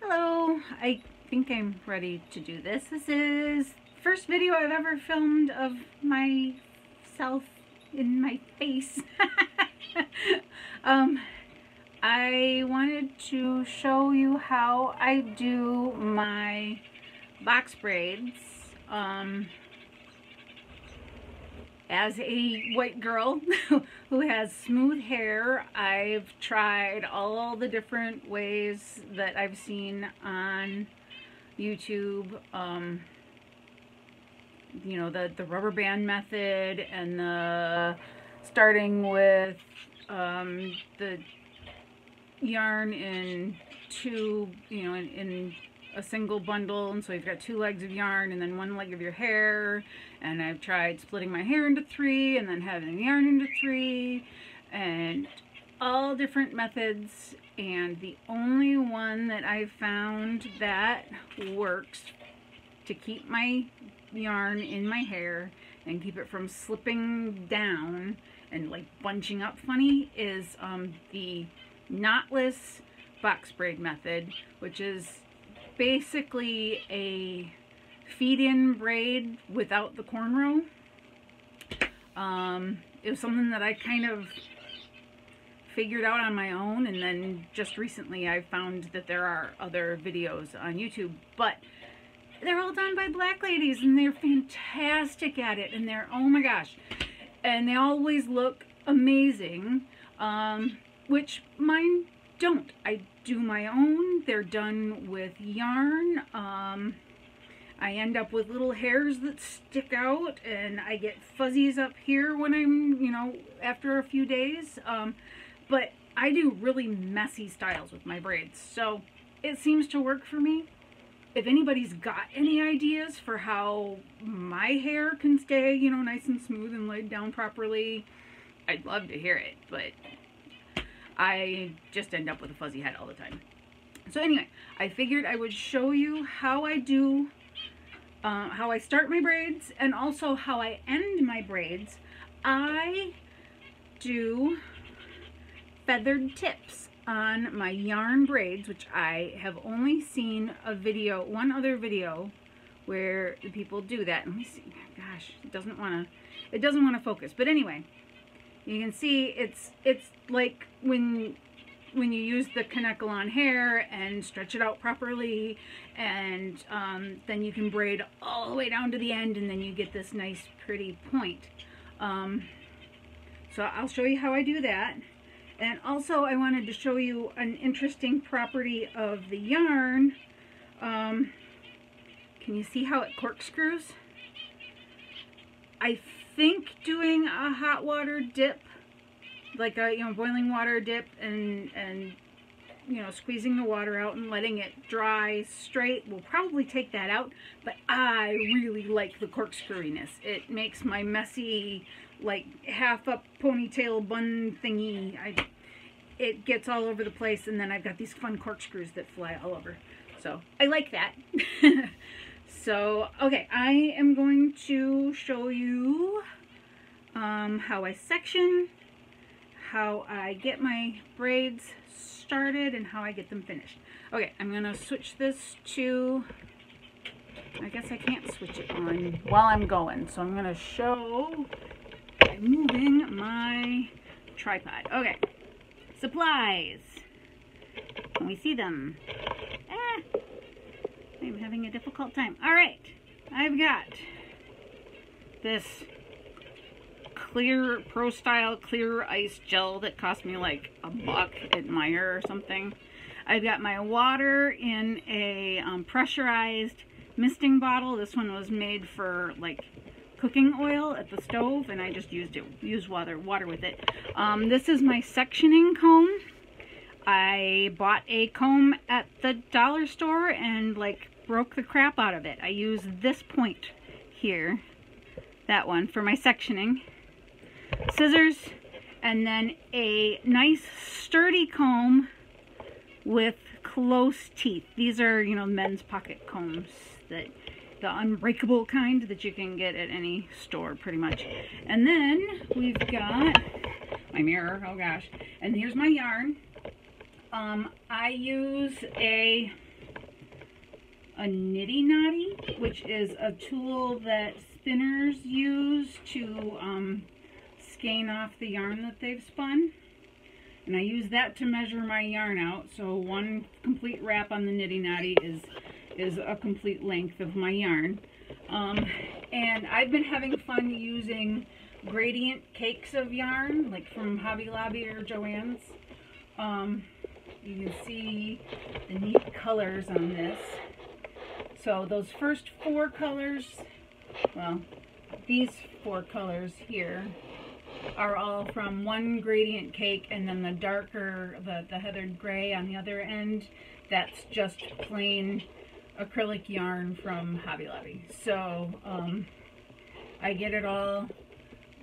Hello, I think I'm ready to do this. This is the first video I've ever filmed of myself in my face. I wanted to show you how I do my box braids as a white girl who has smooth hair. I've tried all the different ways that I've seen on YouTube. You know, the rubber band method and the starting with the yarn in two, you know, in a single bundle, and so you've got two legs of yarn and then one leg of your hair. And I've tried splitting my hair into three and then having the yarn into three, and all different methods, and the only one that I've found that works to keep my yarn in my hair and keep it from slipping down and like bunching up funny is the knotless box braid method, which is basically a feed-in braid without the cornrow. It was something that I kind of figured out on my own, and then just recently I found that there are other videos on YouTube, but they're all done by black ladies and they're fantastic at it, and they're, oh my gosh, and they always look amazing, which mine don't. I do my own. They're done with yarn. I end up with little hairs that stick out, and I get fuzzies up here when I'm, you know, after a few days. But I do really messy styles with my braids, so it seems to work for me. If anybody's got any ideas for how my hair can stay, you know, nice and smooth and laid down properly, I'd love to hear it, but I just end up with a fuzzy head all the time. So anyway, I figured I would show you how I do, how I start my braids and also how I end my braids. I do feathered tips on my yarn braids, which I have only seen a video, one other video where the people do that. Let me see, gosh, it doesn't wanna focus, but anyway. You can see it's like when you use the Kaneko on hair and stretch it out properly, and then you can braid all the way down to the end, and then you get this nice pretty point. So I'll show you how I do that. And also I wanted to show you an interesting property of the yarn. Can you see how it corkscrews? I think doing a hot water dip, like a, you know, boiling water dip, and you know, squeezing the water out and letting it dry straight will probably take that out, but I really like the corkscrewiness. It makes my messy, like, half up ponytail bun thingy, it gets all over the place, and then I've got these fun corkscrews that fly all over, so I like that. So, okay, I am going to show you how I section, how I get my braids started, and how I get them finished. Okay, I'm going to switch this to, I guess I can't switch it on while I'm going, so I'm going to show by moving my tripod. Okay, supplies. Can we see them? I'm having a difficult time. Alright, I've got this clear Pro Style clear ice gel that cost me like $1 at Meijer or something. I've got my water in a pressurized misting bottle. This one was made for like cooking oil at the stove, and I just used water with it. This is my sectioning comb. I bought a comb at the dollar store and like broke the crap out of it. I use this point here, that one, for my sectioning. Scissors, and then a nice sturdy comb with close teeth. These are, you know, men's pocket combs, that the unbreakable kind that you can get at any store pretty much. And then we've got my mirror, oh gosh, and here's my yarn. I use a a nitty knotty, which is a tool that spinners use to skein off the yarn that they've spun. And I use that to measure my yarn out, so one complete wrap on the nitty knotty is a complete length of my yarn. And I've been having fun using gradient cakes of yarn, like from Hobby Lobby or Joann's. You can see the neat colors on this. So those first four colors, well, these four colors here are all from one gradient cake, and then the darker, the heathered gray on the other end, that's just plain acrylic yarn from Hobby Lobby. So I get it all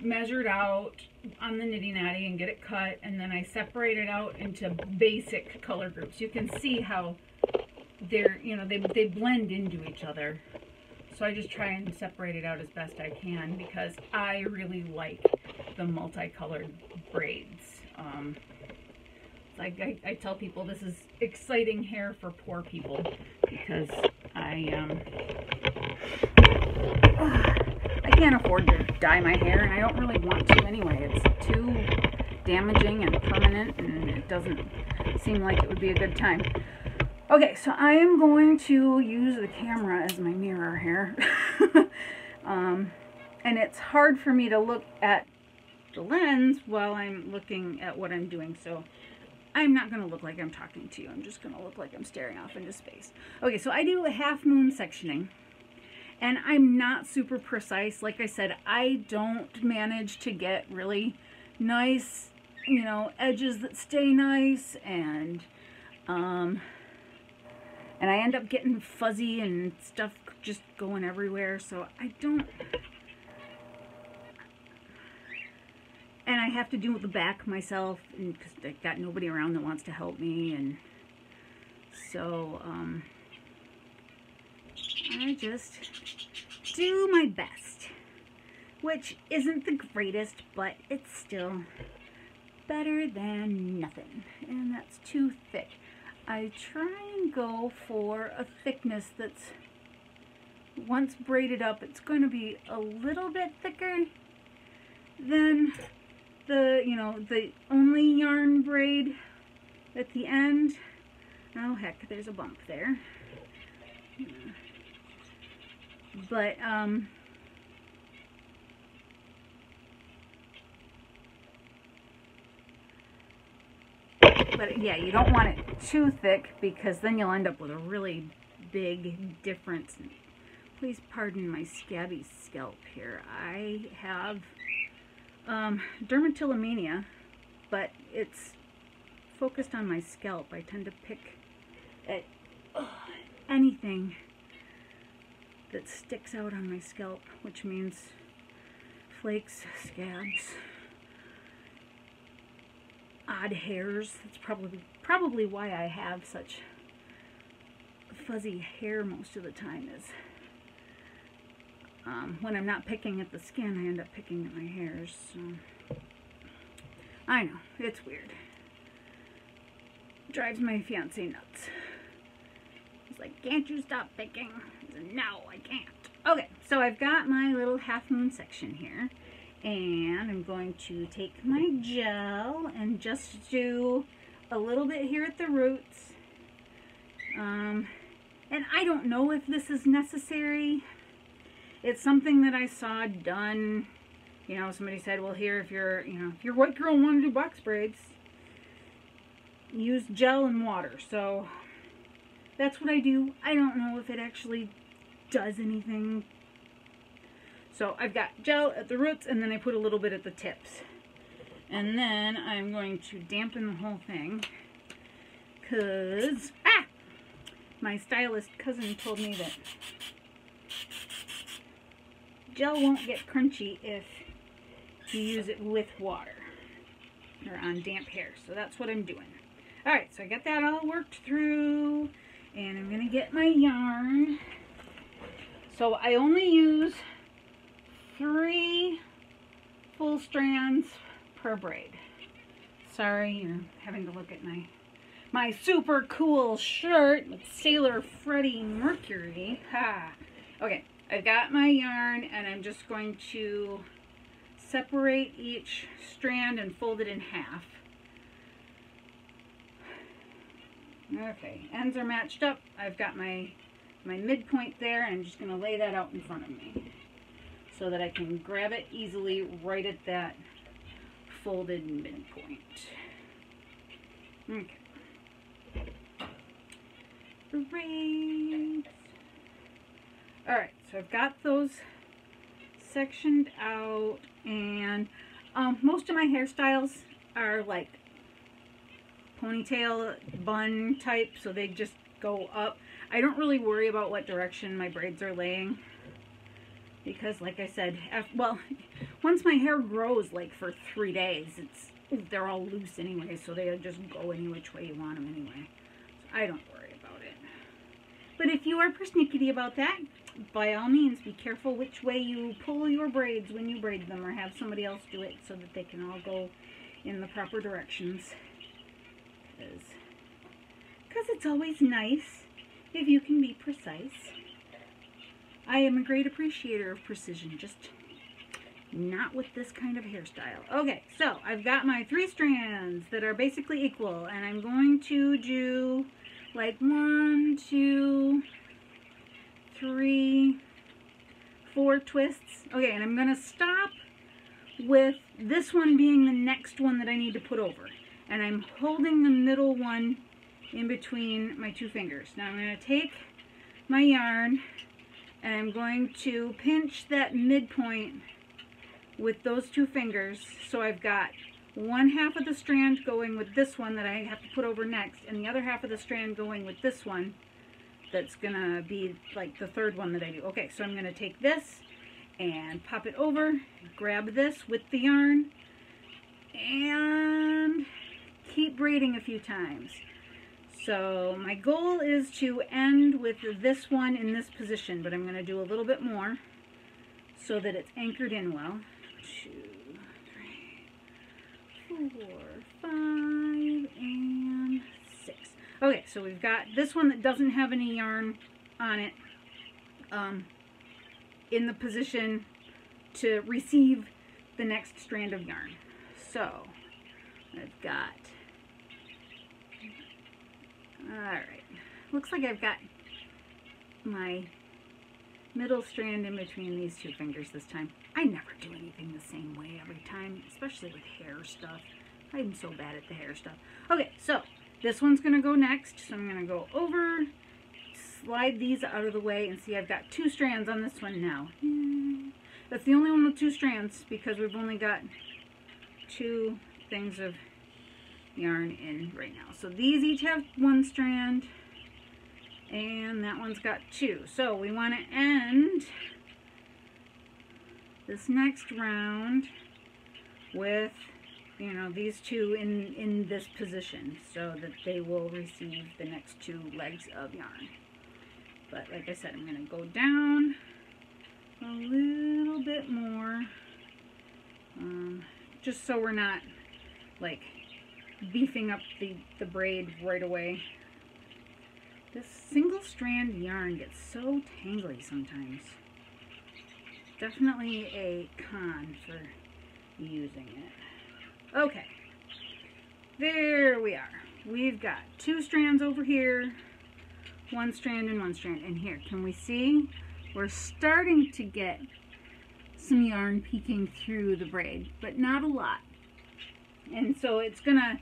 measured out on the nitty knotty and get it cut, and then I separate it out into basic color groups. You can see how they're, you know, they blend into each other. So I just try and separate it out as best I can because I really like the multicolored braids. Like I tell people, this is exciting hair for poor people because I can't afford to dye my hair, and I don't really want to anyway. It's too damaging and permanent, and it doesn't seem like it would be a good time. Okay, so I am going to use the camera as my mirror here. And it's hard for me to look at the lens while I'm looking at what I'm doing, so I'm not going to look like I'm talking to you. I'm just going to look like I'm staring off into space. Okay, so I do a half moon sectioning, and I'm not super precise. Like I said, I don't manage to get really nice, you know, edges that stay nice, and I end up getting fuzzy and stuff just going everywhere, so I don't. And I have to do the back myself, and because I got nobody around that wants to help me, and so I just do my best, which isn't the greatest, but it's still better than nothing. And that's too thick. I try and go for a thickness that's, once braided up, it's going to be a little bit thicker than the, you know, the only yarn braid at the end. Oh heck, there's a bump there. But yeah, you don't want it too thick because then you'll end up with a really big difference. Please pardon my scabby scalp here. I have dermatillomania, but it's focused on my scalp. I tend to pick at anything that sticks out on my scalp, which means flakes, scabs, odd hairs. That's probably why I have such fuzzy hair most of the time, is when I'm not picking at the skin, I end up picking at my hairs. So I know, it's weird. Drives my fiancé nuts. He's like, can't you stop picking? I said, no, I can't. Okay, so I've got my little half moon section here. And I'm going to take my gel and just do a little bit here at the roots. And I don't know if this is necessary. It's something that I saw done. You know, somebody said, well, here, if you're, you know, if you're white girl and want to do box braids, use gel and water. So that's what I do. I don't know if it actually does anything. So I've got gel at the roots, and then I put a little bit at the tips. And then I'm going to dampen the whole thing because my stylist cousin told me that gel won't get crunchy if you use it with water or on damp hair. So that's what I'm doing. All right, so I got that all worked through, and I'm gonna get my yarn. So I only use 3 full strands per braid. Sorry, you're having to look at my my super cool shirt with Sailor Freddie Mercury. Ha! Okay, I've got my yarn and I'm just going to separate each strand and fold it in half. Okay, ends are matched up. I've got my midpoint there, and I'm just going to lay that out in front of me so that I can grab it easily right at that folded midpoint. Okay. Braids. Alright, so I've got those sectioned out, and most of my hairstyles are like ponytail bun type, so they just go up. I don't really worry about what direction my braids are laying because, like I said, once my hair grows like for 3 days, they're all loose anyway, so they just go any which way you want them anyway. So I don't worry about it. But if you are persnickety about that, by all means, be careful which way you pull your braids when you braid them, or have somebody else do it so that they can all go in the proper directions. Because it's always nice if you can be precise. I am a great appreciator of precision, just not with this kind of hairstyle. Okay, so I've got my 3 strands that are basically equal, and I'm going to do like 1, 2, 3, 4 twists. Okay, and I'm going to stop with this one being the next one that I need to put over. And I'm holding the middle one in between my 2 fingers. Now I'm going to take my yarn and I'm going to pinch that midpoint with those 2 fingers, so I've got 1/2 of the strand going with this one that I have to put over next, and the other half of the strand going with this one that's going to be like the 3rd one that I do. Okay, so I'm going to take this and pop it over, grab this with the yarn, and keep braiding a few times. So my goal is to end with this one in this position, but I'm going to do a little bit more so that it's anchored in well. 2, 3, 4, 5, and 6. Okay, so we've got this one that doesn't have any yarn on it in the position to receive the next strand of yarn. So I've got, alright, looks like I've got my middle strand in between these 2 fingers this time. I never do anything the same way every time, especially with hair stuff. I'm so bad at the hair stuff. Okay, so this one's going to go next, so I'm going to go over, slide these out of the way, and see I've got 2 strands on this one now. That's the only one with 2 strands because we've only got 2 things of yarn in right now. So these each have 1 strand, and that one's got 2. So we want to end this next round with, you know, these 2 in this position so that they will receive the next 2 legs of yarn. But like I said, I'm going to go down a little bit more. Just so we're not like beefing up the braid right away. This single strand yarn gets so tangly sometimes. Definitely a con for using it. Okay, there we are. We've got 2 strands over here, 1 strand and 1 strand in here. Can we see? We're starting to get some yarn peeking through the braid, but not a lot, and so it's gonna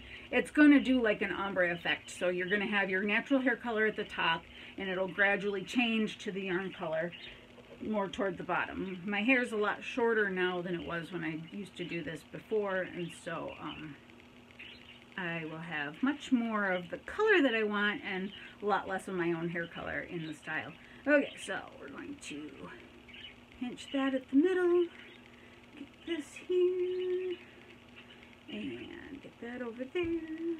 do like an ombre effect. So you're gonna have your natural hair color at the top, and it'll gradually change to the yarn color more toward the bottom. My hair is a lot shorter now than it was when I used to do this before, and so I will have much more of the color that I want and a lot less of my own hair color in the style. Okay, so we're going to pinch that at the middle, get this here, and get that over there.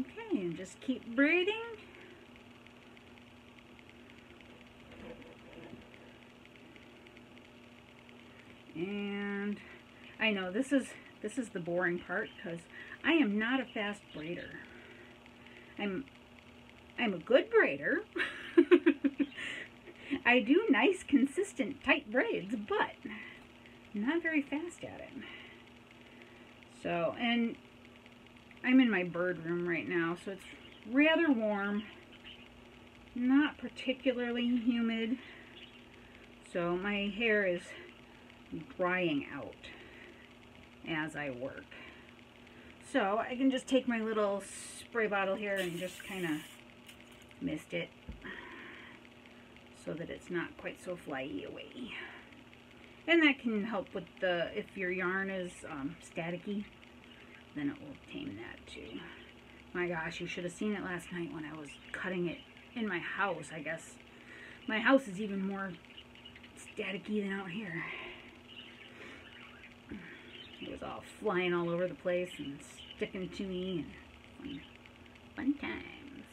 Okay, and just keep braiding. And I know this is the boring part because I am not a fast braider. I'm a good braider. I do nice, consistent, tight braids, but I'm not very fast at it. So, and I'm in my bird room right now, so it's rather warm, not particularly humid, so my hair is drying out as I work. So I can just take my little spray bottle here and just kind of mist it so that it's not quite so flyy away. And that can help with the, if your yarn is staticky, then it will tame that too. My gosh, you should have seen it last night when I was cutting it in my house, I guess. My house is even more staticky than out here. It was all flying all over the place and sticking to me, and fun times.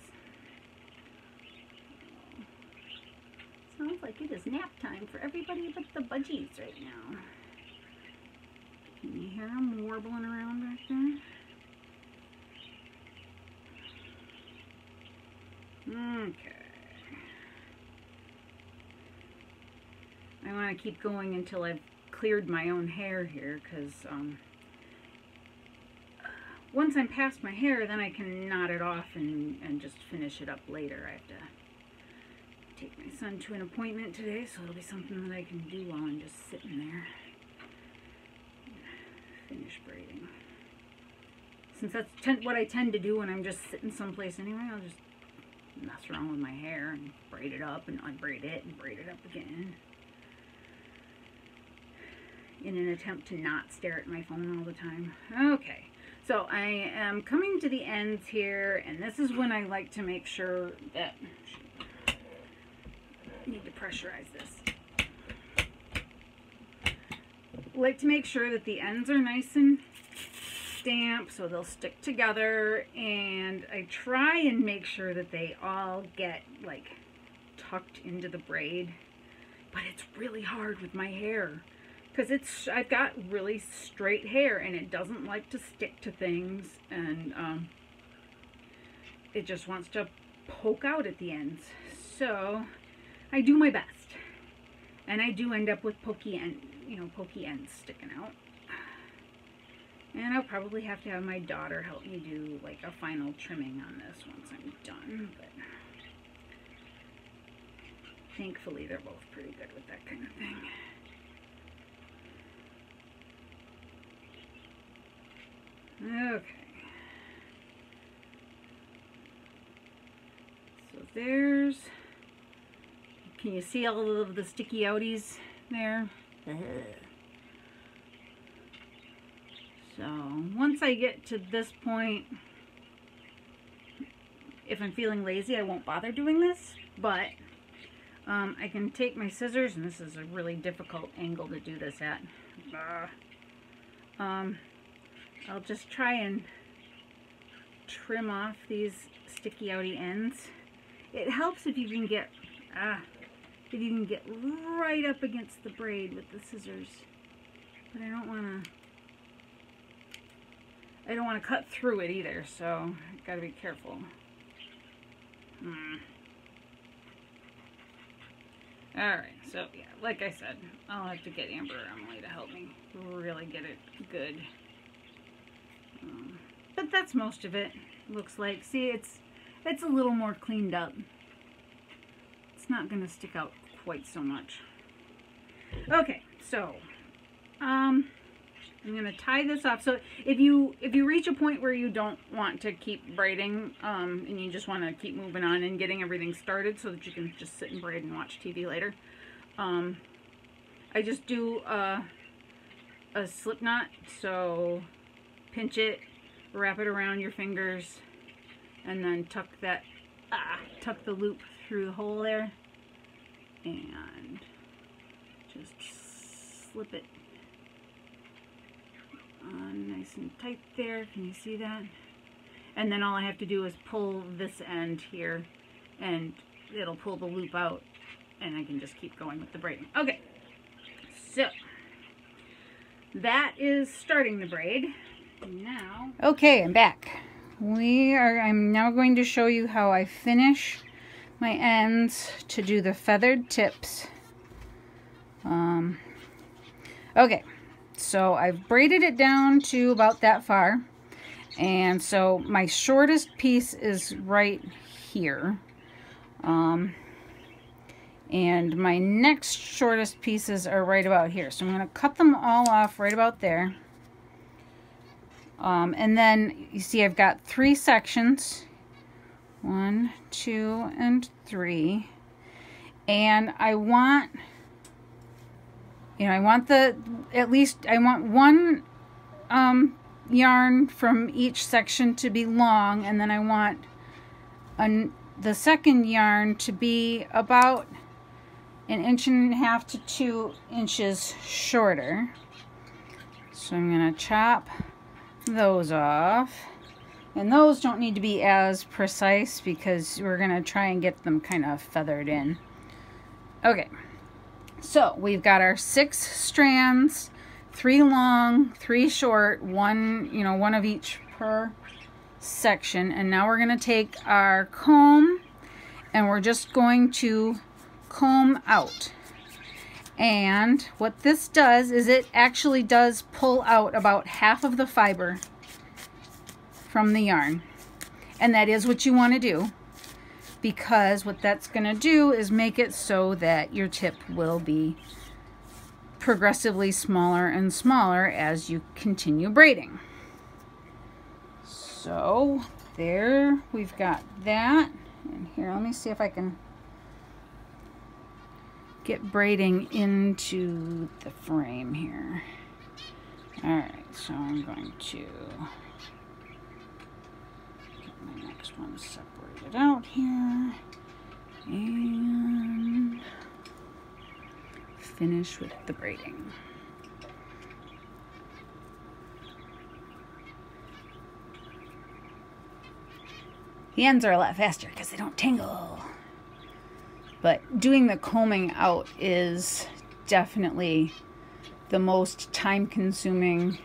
Sounds like it is nap time for everybody but the budgies right now. Can you hear them warbling around back there? Okay. I want to keep going until I've cleared my own hair here, because once I'm past my hair, then I can knot it off and just finish it up later. I have to take my son to an appointment today, so it'll be something that I can do while I'm just sitting there. Finish braiding. Since that's what I tend to do when I'm just sitting someplace anyway, I'll just mess around with my hair and braid it up and unbraid it and braid it up again, in an attempt to not stare at my phone all the time. Okay, so I am coming to the ends here, and this is when I like to make sure that I need to pressurize this. Like to make sure that the ends are nice and damp so they'll stick together, and I try and make sure that they all get like tucked into the braid, but it's really hard with my hair because I've got really straight hair and it doesn't like to stick to things, and it just wants to poke out at the ends. So I do my best, and I do end up with pokey ends sticking out. And I'll probably have to have my daughter help me do like a final trimming on this once I'm done, but thankfully they're both pretty good with that kind of thing. Okay. So there's, can you see all of the sticky outies there? So once I get to this point, if I'm feeling lazy, I won't bother doing this, but I can take my scissors, and this is a really difficult angle to do this at. I'll just try and trim off these sticky outy ends. It helps if you can get if you can get right up against the braid with the scissors, but I don't want to cut through it either, so I've got to be careful. All right, so yeah, like I said, I'll have to get Amber or Emily to help me really get it good. But that's most of it, looks like. See, it's a little more cleaned up. It's not going to stick out quite so much. Okay, so I'm going to tie this off. So if you reach a point where you don't want to keep braiding and you just want to keep moving on and getting everything started so that you can just sit and braid and watch TV later, I just do a slip knot. So pinch it, wrap it around your fingers, and then tuck the loop through the hole there, and just slip it on nice and tight there. Can you see that? And then all I have to do is pull this end here, and it'll pull the loop out, and I can just keep going with the braiding. Okay, so that is starting the braid. Now, okay, I'm back. I'm now going to show you how I finish my ends to do the feathered tips. Okay, so I've braided it down to about that far, and so my shortest piece is right here, and my next shortest pieces are right about here. So I'm going to cut them all off right about there. And then you see I've got three sections, 1, 2, and 3, and I want, you know, I want at least I want one yarn from each section to be long, and then I want the second yarn to be about 1.5 to 2 inches shorter. So I'm going to chop those off, and those don't need to be as precise because we're going to try and get them kind of feathered in. Okay, so we've got our 6 strands, 3 long, 3 short, one of each per section, and now we're going to take our comb and we're just going to comb out. And what this does is it actually does pull out about half of the fiber from the yarn, and that is what you want to do, because what that's going to do is make it so that your tip will be progressively smaller and smaller as you continue braiding. So there, we've got that. And here, let me see if I can get braiding into the frame here. All right, so I'm going to get my next one separated out here and finish with the braiding. The ends are a lot faster because they don't tangle. But doing the combing out is definitely the most time-consuming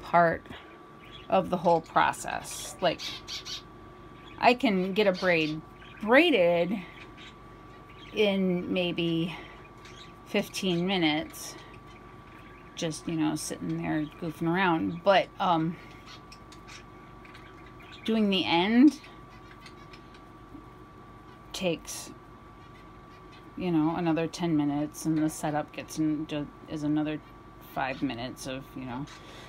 part of the whole process. Like, I can get a braid braided in maybe 15 minutes, just, you know, sitting there goofing around. But doing the end takes, you know, another 10 minutes, and the setup is another 5 minutes of, you know,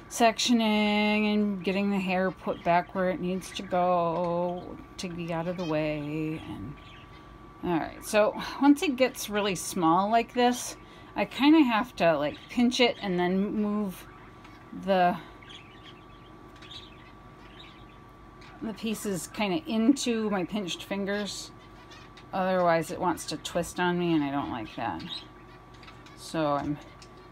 sectioning and getting the hair put back where it needs to go to be out of the way. And all right, so once it gets really small like this, I kind of have to like pinch it and then move the pieces kind of into my pinched fingers. Otherwise it wants to twist on me, and I don't like that. So I'm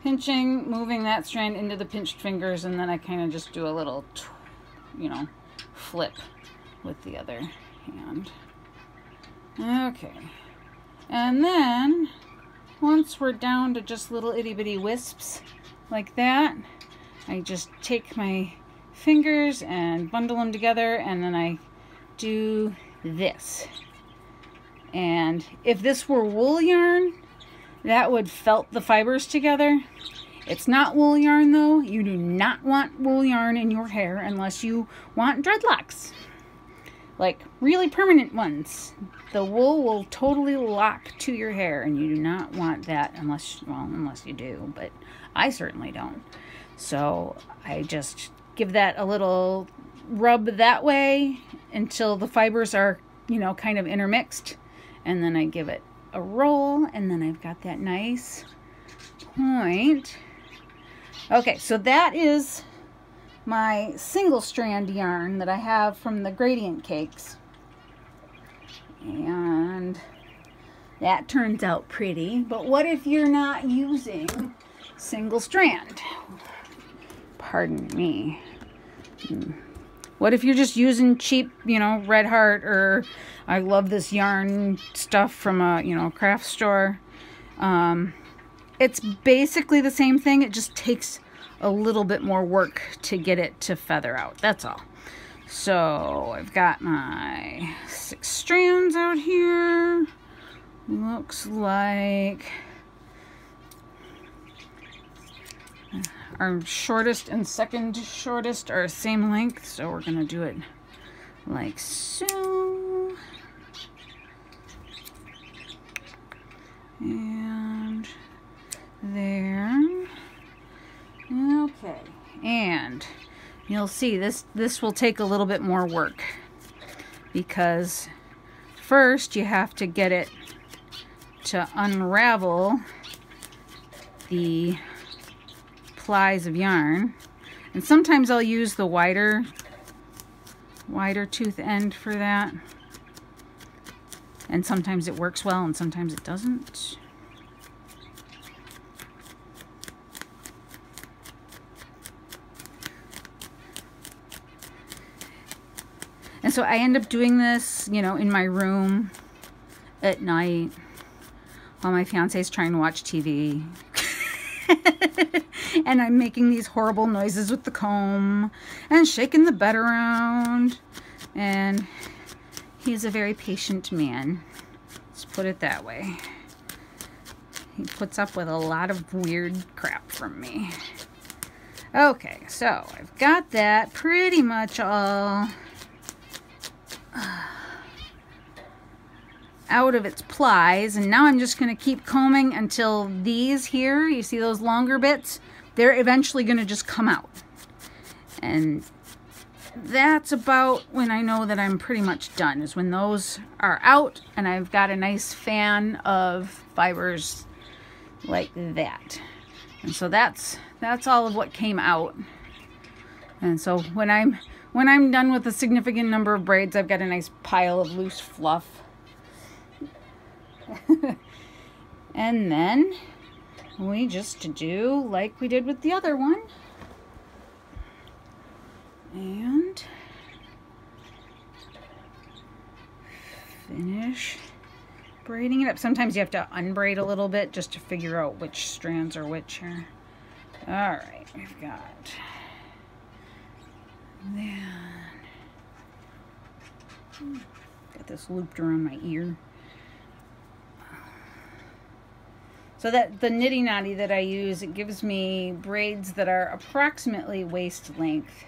pinching, moving that strand into the pinched fingers, and then I kind of just do a little, you know, flip with the other hand. Okay. And then once we're down to just little itty bitty wisps like that, I just take my fingers and bundle them together, and then I do this. And if this were wool yarn, that would felt the fibers together. It's not wool yarn though. You do not want wool yarn in your hair unless you want dreadlocks, like really permanent ones. The wool will totally lock to your hair, and you do not want that unless, well, unless you do, but I certainly don't. So I just give that a little rub that way until the fibers are, you know, kind of intermixed. And then I give it a roll, and then I've got that nice point. Okay, so that is my single strand yarn that I have from the Gradient Cakes. And that turns out pretty. But what if you're not using single strand? Pardon me. What if you're just using cheap, you know, Red Heart, or I love this yarn stuff from a, you know, craft store? It's basically the same thing. It just takes a little bit more work to get it to feather out. That's all. So I've got my 6 strands out here. Looks like our shortest and second shortest are the same length, so we're gonna do it like so. And there. Okay, and you'll see this will take a little bit more work, because first you have to get it to unravel the plies of yarn. And sometimes I'll use the wider tooth end for that, and sometimes it works well and sometimes it doesn't. And so I end up doing this, you know, in my room at night while my fiance is trying to watch TV. And I'm making these horrible noises with the comb and shaking the bed around. And he's a very patient man. Let's put it that way. He puts up with a lot of weird crap from me. Okay, so I've got that pretty much all out of its plies, and now I'm just going to keep combing until these here, you see those longer bits, they're eventually going to just come out. And that's about when I know that I'm pretty much done, is when those are out and I've got a nice fan of fibers like that. And so that's all of what came out. And so when I'm done with a significant number of braids, I've got a nice pile of loose fluff. And then we just do like we did with the other one. And finish braiding it up. Sometimes you have to unbraid a little bit just to figure out which strands are which here. All right, we've got got this looped around my ear. So that the Knitty Knotty that I use, it gives me braids that are approximately waist length.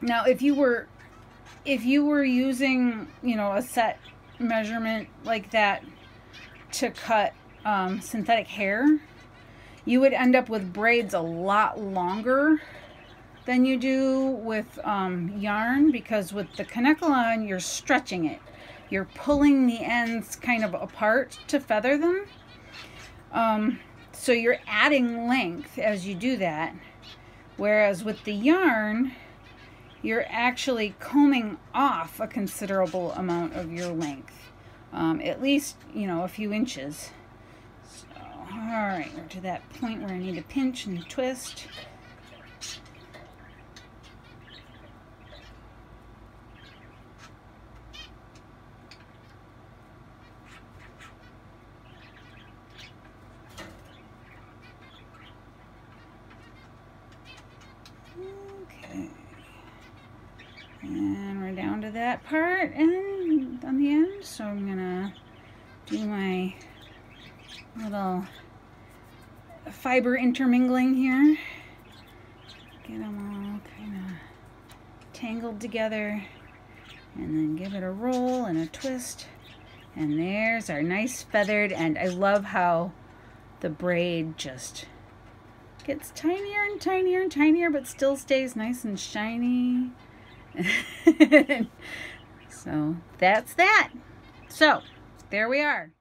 Now, if you were using, you know, a set measurement like that to cut synthetic hair, you would end up with braids a lot longer than you do with yarn, because with the Kaneka-lon, you're stretching it. You're pulling the ends kind of apart to feather them. So you're adding length as you do that. Whereas with the yarn, you're actually combing off a considerable amount of your length. At least, you know, a few inches. Alright, we're to that point where I need to pinch and twist. Okay. And we're down to that part and on the end, so I'm gonna do my little fiber intermingling here. Get them all kind of tangled together, and then give it a roll and a twist, and there's our nice feathered end. I love how the braid just gets tinier and tinier and tinier, but still stays nice and shiny. So that's that. So there we are.